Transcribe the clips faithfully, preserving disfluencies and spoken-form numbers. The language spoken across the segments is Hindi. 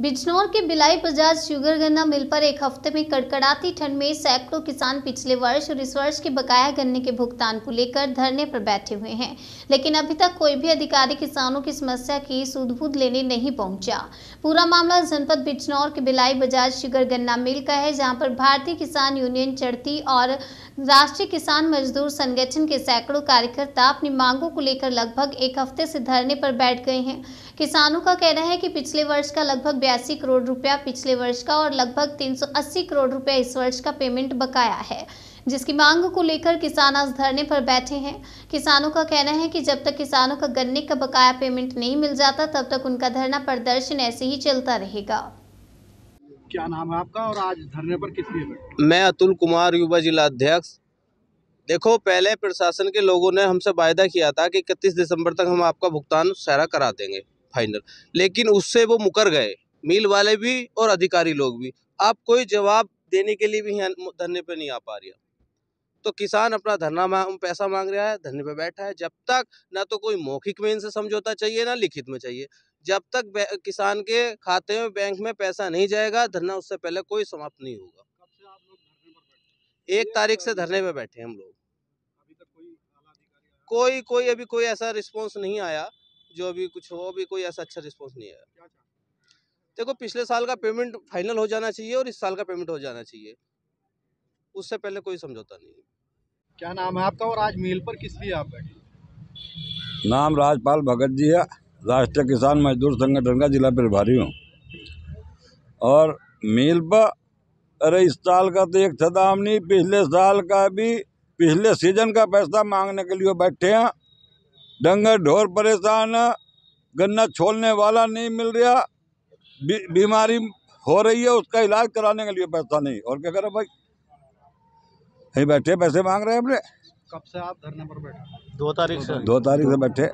बिजनौर के बिलाई बजाज शुगर गन्ना मिल पर एक हफ्ते में कड़कड़ाती ठंड में सैकड़ों किसान पिछले वर्ष और इस वर्ष के बकाया गन्ने के भुगतान को लेकर धरने पर बैठे हुए हैं, लेकिन अभी तक कोई भी अधिकारी किसानों की समस्या की सूधबूध लेने नहीं पहुंचा। पूरा मामला जनपद बिजनौर के बिलाई बजाज शुगर गन्ना मिल का है, जहाँ पर भारतीय किसान यूनियन चढ़ती और राष्ट्रीय किसान मजदूर संगठन के सैकड़ों कार्यकर्ता अपनी मांगों को लेकर लगभग एक हफ्ते से धरने पर बैठ गए हैं। किसानों का कहना है कि पिछले वर्ष का लगभग बयासी करोड़ रुपया पिछले वर्ष का और लगभग तीन सौ अस्सी करोड़ रुपया इस वर्ष का पेमेंट बकाया है, जिसकी मांग को लेकर किसान आज धरने पर बैठे हैं। किसानों का कहना है कि जब तक किसानों का गन्ने का बकाया पेमेंट नहीं मिल जाता तब तक उनका धरना प्रदर्शन ऐसे ही चलता रहेगा। क्या नाम है आपका और आज धरने पर किस लिए बैठे? मैं अतुल कुमार, युवा जिला अध्यक्ष। देखो, पहले प्रशासन के लोगों ने हमसे वायदा किया था कि इकतीस दिसंबर तक हम आपका भुगतान सारा करा देंगे फाइनल, लेकिन उससे वो मुकर गए, मिल वाले भी और अधिकारी लोग भी। आप कोई जवाब देने के लिए भी धरने पे नहीं आ पा रही है। तो किसान अपना धरना मांग पैसा मांग रहा है, धरने पे बैठा है। जब तक ना तो कोई मौखिक में इनसे समझौता चाहिए ना लिखित में चाहिए। जब तक किसान के खाते में बैंक में पैसा नहीं जाएगा, धरना उससे पहले कोई समाप्त नहीं होगा। एक तारीख से धरने पे बैठे हैं हम लोग। कोई कोई अभी कोई ऐसा रिस्पॉन्स नहीं आया जो अभी कुछ हो, अभी कोई ऐसा अच्छा रिस्पॉन्स नहीं आया। देखो, पिछले साल का पेमेंट फाइनल हो जाना चाहिए और इस साल का पेमेंट हो जाना चाहिए, उससे पहले कोई समझौता नहीं है। क्या नाम है आपका और आज मेल पर किस लिए आप बैठे? नाम राजपाल भगत जी है, राष्ट्रीय किसान मजदूर संगठन का जिला प्रभारी हूँ। और मेल पर अरे इस साल का तो एक सदाम नहीं, पिछले साल का भी पिछले सीजन का पैसा मांगने के लिए बैठे हैं। डंगर ढोर परेशान है, गन्ना छोलने वाला नहीं मिल रहा, बी, बीमारी हो रही है, उसका इलाज कराने के लिए पैसा नहीं। और क्या करो भाई, यही बैठे पैसे मांग रहे हैं अपने। कब से आप धरने पर बैठे? दो तारीख से दो तारीख से बैठे।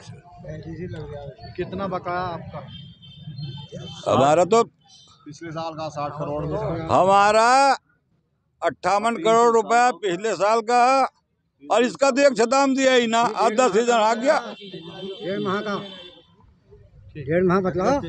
कितना बकाया आपका? हमारा तो पिछले साल का साठ करोड़ तो हमारा अट्ठावन करोड़ रुपया पिछले साल का, और इसका तो एक छदाम दिया ही ना, आधा सीजन आ गया। डेढ़ माह का डेढ़ माह बतलाओ।